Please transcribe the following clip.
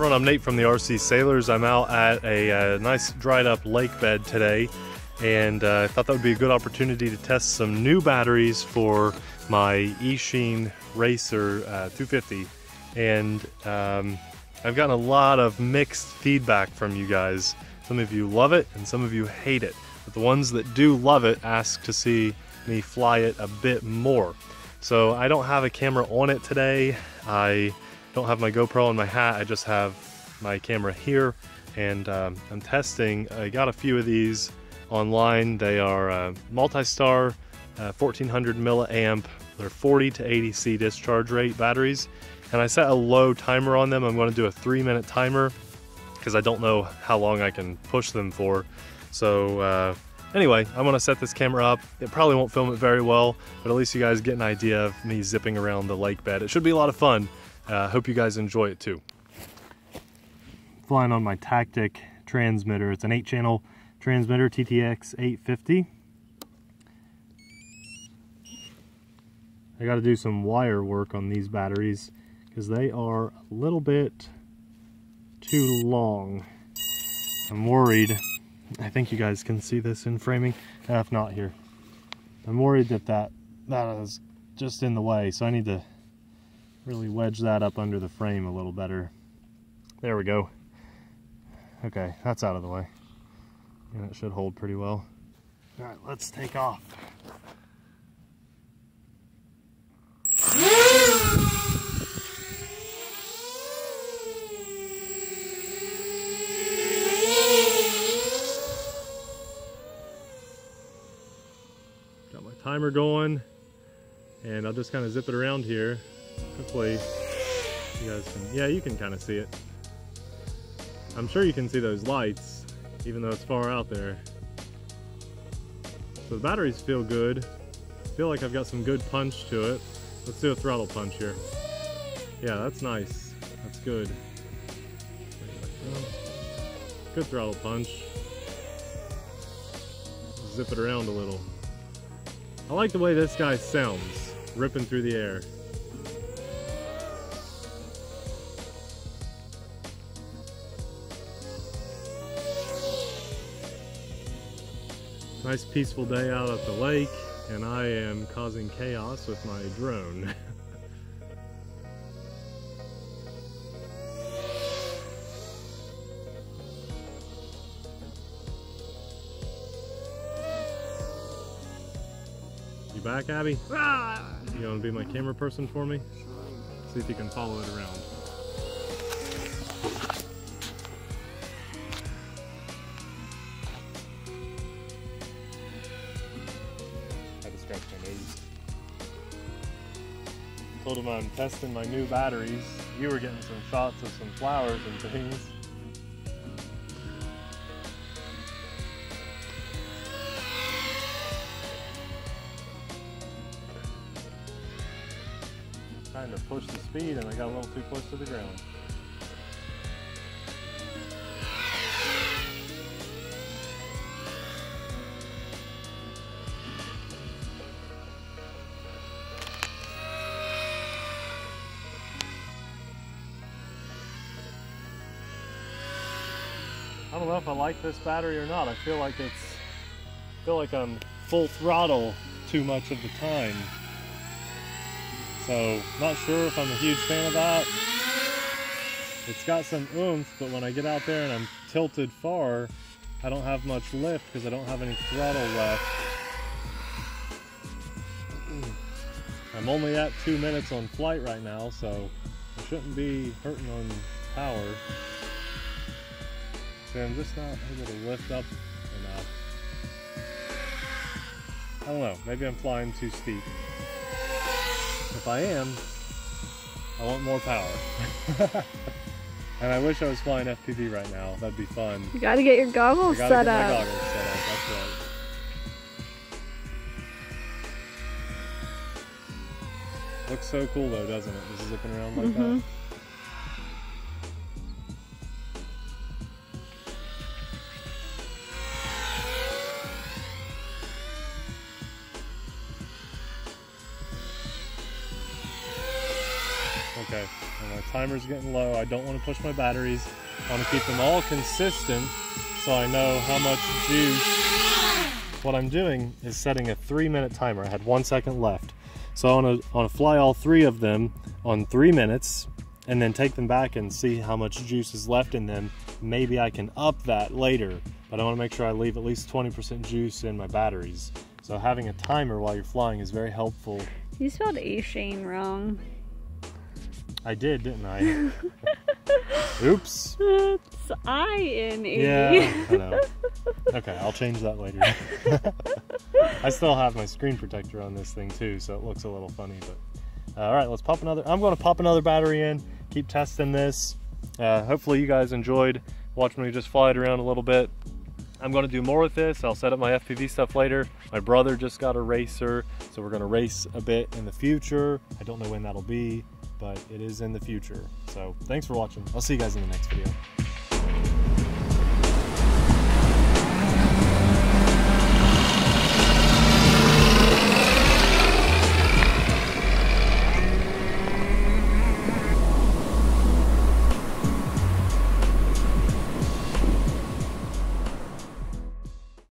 everyone, I'm Nate from the RC Sailors. I'm out at a nice dried up lake bed today, and I thought that would be a good opportunity to test some new batteries for my Eachine Racer 250. And I've gotten a lot of mixed feedback from you guys. Some of you love it and some of you hate it, but the ones that do love it ask to see me fly it a bit more. So I don't have a camera on it today. I don't have my GoPro on my hat. I just have my camera here, and I'm testing. I got a few of these online. They are multi-star 1400 milliamp. They're 40 to 80C discharge rate batteries, and I set a low timer on them. I'm going to do a 3-minute timer because I don't know how long I can push them for. So anyway, I'm going to set this camera up. It probably won't film it very well, but at least you guys get an idea of me zipping around the lake bed. It should be a lot of fun. Hope you guys enjoy it too. Flying on my Tactic transmitter. It's an 8-channel transmitter, TTX850. I got to do some wire work on these batteries because they are a little bit too long. I'm worried. I think you guys can see this in framing. If not, here. I'm worried that that is just in the way, so I need to really wedge that up under the frame a little better. There we go. Okay, that's out of the way. And it should hold pretty well. All right, let's take off. Got my timer going, and I'll just kind of zip it around here. Hopefully you guys can, yeah, you can kind of see it. I'm sure you can see those lights, even though it's far out there. So the batteries feel good. I feel like I've got some good punch to it. Let's do a throttle punch here. Yeah, that's nice. That's good. Good throttle punch. Zip it around a little. I like the way this guy sounds, ripping through the air. Nice peaceful day out at the lake, and I am causing chaos with my drone. You back, Abby? You gonna be my camera person for me? See if you can follow it around. Told him I'm testing my new batteries. You were getting some shots of some flowers and things. Trying to push the speed, and I got a little too close to the ground. I don't know if I like this battery or not. I feel like I'm full throttle too much of the time. So, not sure if I'm a huge fan of that. It's got some oomph, but when I get out there and I'm tilted far, I don't have much lift because I don't have any throttle left. I'm only at 2 minutes on flight right now, so I shouldn't be hurting on power. So I'm just not able to lift up enough. I don't know, maybe I'm flying too steep. If I am, I want more power. And I wish I was flying FPV right now, that'd be fun. You gotta get your goggles set up. My goggles set up, that's right. Looks so cool though, doesn't it? Just zipping around like that. Okay, and my timer's getting low. I don't want to push my batteries. I want to keep them all consistent so I know how much juice. What I'm doing is setting a 3-minute timer. I had 1 second left. So I want to fly all three of them on 3 minutes and then take them back and see how much juice is left in them. Maybe I can up that later, but I want to make sure I leave at least 20% juice in my batteries. So having a timer while you're flying is very helpful. You spelled Eachine wrong. I did, didn't I? Oops. It's I-N-E. Yeah, I know. Okay, I'll change that later. I still have my screen protector on this thing too, so it looks a little funny, but all right, let's pop another. I'm going to pop another battery in, keep testing this. Hopefully you guys enjoyed watching me just fly it around a little bit. I'm going to do more with this. I'll set up my FPV stuff later. My brother just got a Racer, so we're going to race a bit in the future. I don't know when that'll be, but it is in the future. So thanks for watching. I'll see you guys in the next video.